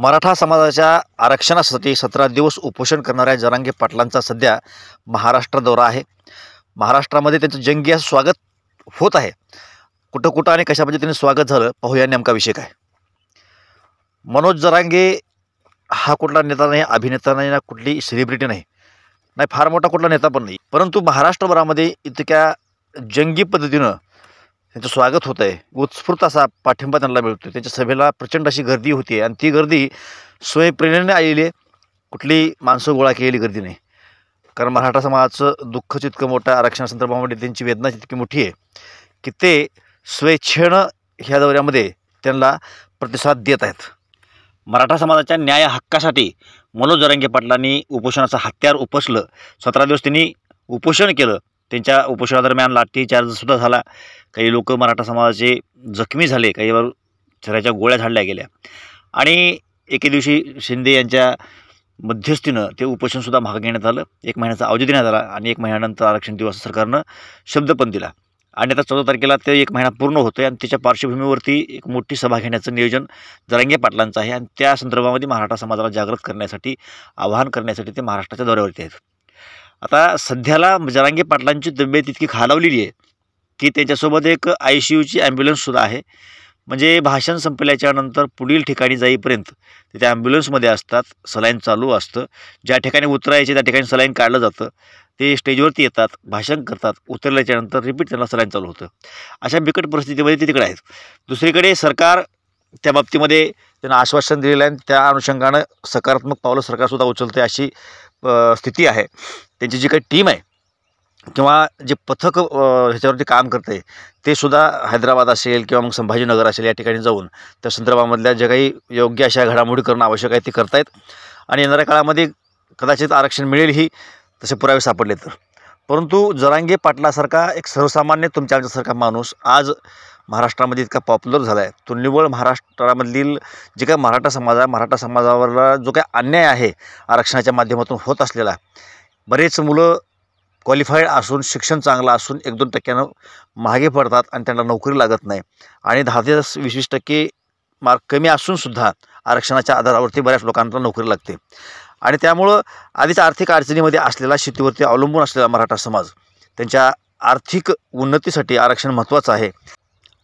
मराठा समाजाच्या आरक्षणासाठी 17 दिवस उपोषण करणाऱ्या जरांगे पाटलांचा सध्या महाराष्ट्र दौरा आहे। महाराष्ट्रामध्ये त्यांचं जंगी स्वागत होत आहे। कुठं कुठं आणि कशा पद्धतीने स्वागत झालं पाहूया नेमका विषय काय। मनोज जरांगे हा कुठला नेता नाही, अभिनेता नाही ना कुठली सेलिब्रिटी नाही, नाही फार मोठा कुठला नेता पण नाही, परंतु महाराष्ट्रभरामध्ये इतक्या जंगी पद्धतीने त्यांचं स्वागत होत आहे। उत्स्फूर्त असा पाठिंबा त्यांना मिळतो। त्यांच्या सभेला प्रचंड अशी गर्दी होती आणि ती गर्दी स्वयंप्रेरणेने आलेली, कुठली माणसं गोळा केलेली गर्दी नाही, कारण मराठा समाजाचं दुःख इतकं मोठं, आरक्षण संदर्भामध्ये त्यांची वेदना इतकी मोठी आहे की ते स्वेच्छेनं ह्या दौऱ्यामध्ये त्यांना प्रतिसाद देत आहेत। मराठा समाजाच्या न्याय हक्कासाठी मनोज जरांगे पाटलांनी उपोषणाचं हत्यार उपसलं। 17 दिवस त्यांनी उपोषण केलं। त्यांच्या उपोषणादरम्यान लाठीचार्जसुद्धा झाला, काही लोक मराठा समाजाचे जखमी झाले, काही चराच्या गोळ्या झाडल्या गेल्या आणि एके दिवशी शिंदे यांच्या मध्यस्थीनं ते उपोषणसुद्धा मागे घेण्यात आलं। 1 महिन्याचा अवधी देण्यात आला आणि 1 महिन्यानंतर आरक्षण दिवस सरकारनं शब्द पण दिला आणि आता 14 तारखेला ते 1 महिना पूर्ण होतो आहे आणि त्याच्या पार्श्वभूमीवरती एक मोठी सभा घेण्याचं नियोजन जरांगे पाटलांचं आहे आणि त्या संदर्भामध्ये मराठा समाजाला जागृत करण्यासाठी, आवाहन करण्यासाठी ते महाराष्ट्राच्या दौऱ्यावरती आहेत। आता सध्याला जरांगे पाटलांची तब्येत इतकी खालावलेली आहे की त्यांच्यासोबत एक ICUची ॲम्ब्युलन्ससुद्धा आहे, म्हणजे भाषण संपल्याच्यानंतर पुढील ठिकाणी जाईपर्यंत ते त्या ॲम्ब्युलन्समध्ये असतात, सलाईन चालू असतं, ज्या ठिकाणी उतरायचे त्या ठिकाणी सलाईन काढलं जातं, ते स्टेजवरती येतात, भाषण करतात, उतरल्याच्यानंतर रिपीट त्यांना सलाईन चालू होतं। अशा बिकट परिस्थितीमध्ये ते तिकडे आहेत। दुसरीकडे सरकार त्या बाबतीमध्ये त्यांना आश्वासन दिलेलं आहे, त्या अनुषंगानं सकारात्मक पावलं सरकारसुद्धा उचलते अशी स्थिती आहे। त्यांची जी काही टीम आहे किंवा जे पथक ह्याच्यावरती काम करते ते सुद्धा हैदराबाद असेल किंवा मग संभाजीनगर असेल या ठिकाणी जाऊन त्या संदर्भामधल्या ज्या काही योग्य अशा घडामोडी करणं आवश्यक आहे ते करतायत आणि येणाऱ्या काळामध्ये कदाचित आरक्षण मिळेल ही तसे पुरावे सापडले तर। परंतु जरांगे पाटलासारखा एक सर्वसामान्य तुमच्या आमच्यासारखा माणूस आज महाराष्ट्रामध्ये इतका पॉप्युलर झाला आहे, तो निव्वळ महाराष्ट्रामधील जे काही मराठा समाजावर जो काही अन्याय आहे आरक्षणाच्या माध्यमातून होत असलेला, बरेच मुलं क्वालिफाईड असून शिक्षण चांगलं असून 1-2% मागे पडतात आणि त्यांना नोकरी लागत नाही आणि 10-20% मार्क कमी असूनसुद्धा आरक्षणाच्या आधारावरती बऱ्याच लोकांना नोकरी लागते आणि त्यामुळं आधीच आर्थिक अडचणीमध्ये असलेला, शेतीवरती अवलंबून असलेला मराठा समाज त्यांच्या आर्थिक उन्नतीसाठी आरक्षण महत्त्वाचं आहे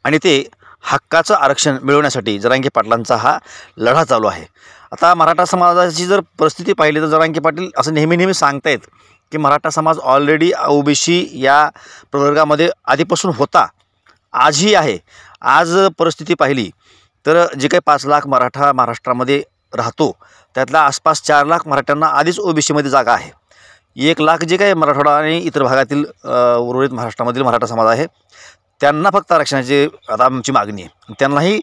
आणि ते हक्काचं आरक्षण मिळवण्यासाठी जरांगे पाटलांचा हा लढा चालू आहे। आता मराठा समाजाची जर परिस्थिती पाहिली तर जरांगे पाटील असं नेहमी सांगतायत की मराठा समाज ऑलरेडी OBC या प्रवर्गामध्ये आधीपासून होता, आजही आहे। आज परिस्थिती पाहिली तर जे काही 5 लाख मराठा महाराष्ट्रामध्ये राहतो त्यातला आसपास 4 लाख मराठ्यांना आधीच OBCमध्ये जागा आहे। 1 लाख जे काही मराठवाडा आणि इतर भागातील उर्वरित महाराष्ट्रामधील मराठा समाज आहे त्यांना फक्त आरक्षणाची आता आमची मागणी आहे, त्यांनाही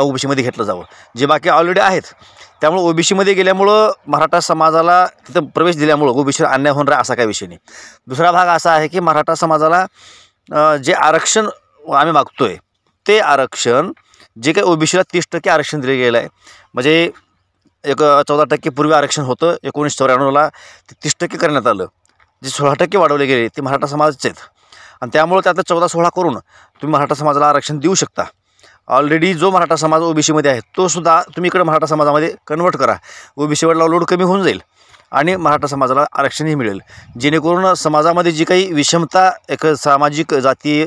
OBCमध्ये घेतलं जावं, जे बाकी ऑलरेडी आहेत। त्यामुळे OBCमध्ये गेल्यामुळं मराठा समाजाला तिथं प्रवेश दिल्यामुळं OBCवर अन्याय होणार असा काही विषय नाही। दुसरा भाग असा आहे की मराठा समाजाला जे आरक्षण आम्ही मागतो आहे ते आरक्षण जे काही OBCला 30% आरक्षण दिले गेलं आहे, म्हणजे 14% पूर्वी आरक्षण होतं, 1994ला ते 30% करण्यात आलं, जे 16% वाढवले गेले ते मराठा समाजाचे आहेत आणि त्यामुळे त्यातलं 14-16 करून तुम्ही मराठा समाजाला आरक्षण देऊ शकता। ऑलरेडी जो मराठा समाज OBCमध्ये आहे तो सुद्धा तुम्ही इकडे मराठा समाजामध्ये कन्वर्ट करा, OBCवरला लोड कमी होऊन जाईल आणि मराठा समाजाला आरक्षणही मिळेल, जेणेकरून समाजामध्ये जी काही विषमता, एक सामाजिक जातीय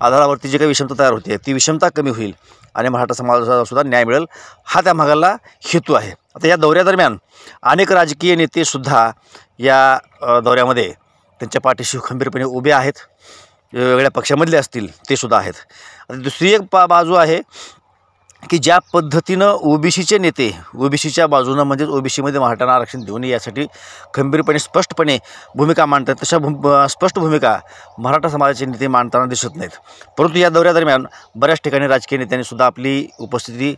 आधारावरती जी काही विषमता तयार होते ती विषमता कमी होईल आणि मराठा समाजालासुद्धा न्याय मिळेल, हा त्या भागाला हेतू आहे। आता या दौऱ्यादरम्यान अनेक राजकीय नेतेसुद्धा या दौऱ्यामध्ये त्यांच्या पाठीशी खंबीरपणे उभे आहेत, वेगवेगळ्या पक्षामधले असतील ते सुद्धा आहेत। आता दुसरी एक बाजू आहे की ज्या पद्धतीनं OBCचे नेते OBCच्या बाजूनं, म्हणजेच OBCमध्ये मराठ्यांना आरक्षण देऊ नये यासाठी खंबीरपणे स्पष्टपणे भूमिका मांडतात, तशा स्पष्ट भूमिका मराठा समाजाचे नेते मांडताना दिसत नाहीत। परंतु या दौऱ्यादरम्यांन बऱ्याच ठिकाणी राजकीय नेत्यांनी सुद्धा आपली उपस्थिती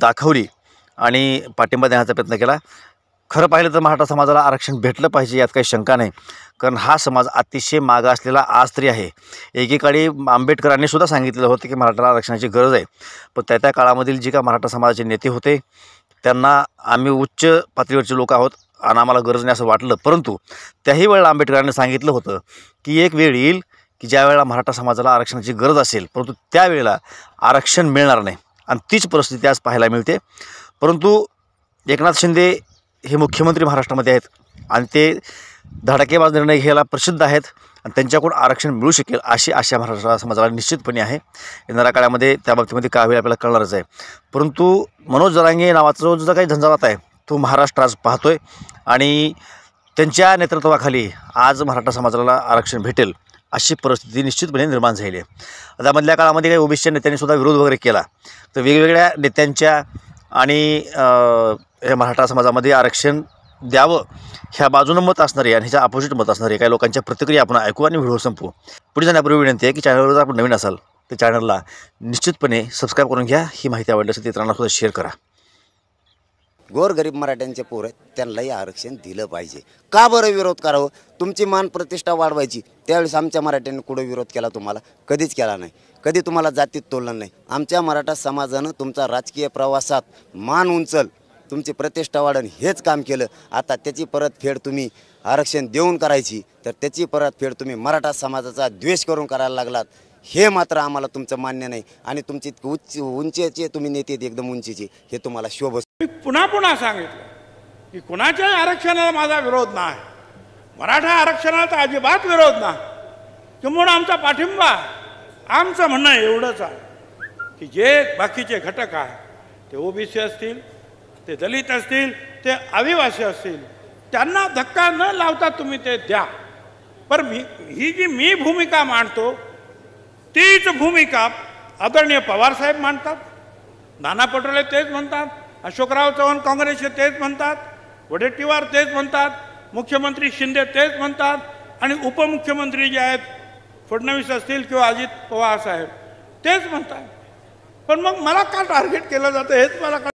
दाखवली आणि पाठिंबा देण्याचा प्रयत्न केला। खरं पाहिलं तर मराठा समाजाला आरक्षण भेटलं पाहिजे यात काही शंका नाही, कारण हा समाज अतिशय मागासलेला आज तरी आहे। एकेकाळी आंबेडकरांनी सुद्धा सांगितलेलं होतं की मराठा आरक्षणाची गरज आहे, पण त्या त्या काळामधील जे का मराठा समाजाचे नेते होते त्यांना आम्ही उच्च पातळीवरचे लोक आहोत आणि आम्हाला गरज नाही असं वाटलं, परंतु त्याही वेळेला आंबेडकरांनी सांगितलं होतं की एक वेळ येईल की ज्या वेळेला मराठा समाजाला आरक्षणाची गरज असेल, परंतु त्यावेळेला आरक्षण मिळणार नाही आणि तीच परिस्थिती आज पाहायला मिळते। परंतु एकनाथ शिंदे हे मुख्यमंत्री महाराष्ट्रामध्ये आहेत आणि ते धडाकेबाज निर्णय घ्यायला प्रसिद्ध आहेत आणि त्यांच्याकडून आरक्षण मिळू शकेल अशी आशा महाराष्ट्र समाजाला निश्चितपणे आहे। येणाऱ्या काळामध्ये त्या बाबतीमध्ये काय होईल आपल्याला कळणारच आहे। परंतु मनोज जरांगे नावाचा जो काही झंझावात आहे तो महाराष्ट्र आज पाहतोय आणि त्यांच्या नेतृत्वाखाली आज मराठा समाजाला आरक्षण भेटेल अशी परिस्थिती निश्चितपणे निर्माण झाली आहे। आता मधल्या काळामध्ये काही ओबीसी नेत्यांनी सुद्धा विरोध वगैरे केला तर वेगवेगळ्या नेत्यांच्या आणि मराठा समाजामध्ये आरक्षण द्यावं ह्या बाजूने मत असणारे आणि ह्याच्या अपोजिट मत असणारे काही लोकांच्या प्रतिक्रिया आपण ऐकू आणि व्हिडिओ संपू। पुढे जाण्यापूर्वी विनंती आहे की चॅनलवर जर आपण नवीन असाल तर चॅनलला निश्चितपणे सबस्क्राईब करून घ्या। ही माहिती आवडली असेल तर इतरांनासुद्धा शेअर करा। गोरगरीब मराठ्यांचे पोर आहेत त्यांनाही आरक्षण दिलं पाहिजे। का बरं विरोध करावं? तुमची मान प्रतिष्ठा वाढवायची त्यावेळेस आमच्या मराठ्यांनी कुठं विरोध केला? तुम्हाला कधीच केला नाही, कधी तुम्हाला जातीत तोललं नाही। आमच्या मराठा समाजानं तुमचा राजकीय प्रवासात मान उंचल, तुमची प्रतिष्ठा वाढण हेच काम केलं। आता त्याची परतफेड तुम्ही आरक्षण देऊन करायची तर त्याची परतफेड तुम्ही मराठा समाजाचा द्वेष करून करायला लागलात हे मात्र आम्हाला तुमचं मान्य नाही। आणि तुमची उच्च उंचीचे तुम्ही नेते एकदम उंचीचे हे तुम्हाला शोभत। मी पुन्हा पुन्हा सांगितलं की कोणाच्याही आरक्षणाला माझा विरोध नाही, मराठा आरक्षणाचा अजिबात विरोध नाही, किंबहुना आमचा पाठिंबा आमचं म्हणणं एवढंच आहे की जे बाकीचे घटक आहेत ते ओबीसी असतील, ते दलित असतील, ते आदिवासी असतील त्यांना धक्का न लावता तुम्ही ते द्या। पर ही जी मी भूमिका मांडतो तीच भूमिका आदरणीय पवार साहेब मांडतात, नाना पटोले तेच म्हणतात, अशोकराव चव्हाण काँग्रेसचे तेच म्हणतात, वडेट्टीवार तेच म्हणतात, मुख्यमंत्री शिंदे तेच म्हणतात आणि उपमुख्यमंत्री जे आहेत फडणवीस असतील किंवा अजित पवार साहेब तेच म्हणतात। पण मग मला का टार्गेट केलं जातं हेच मला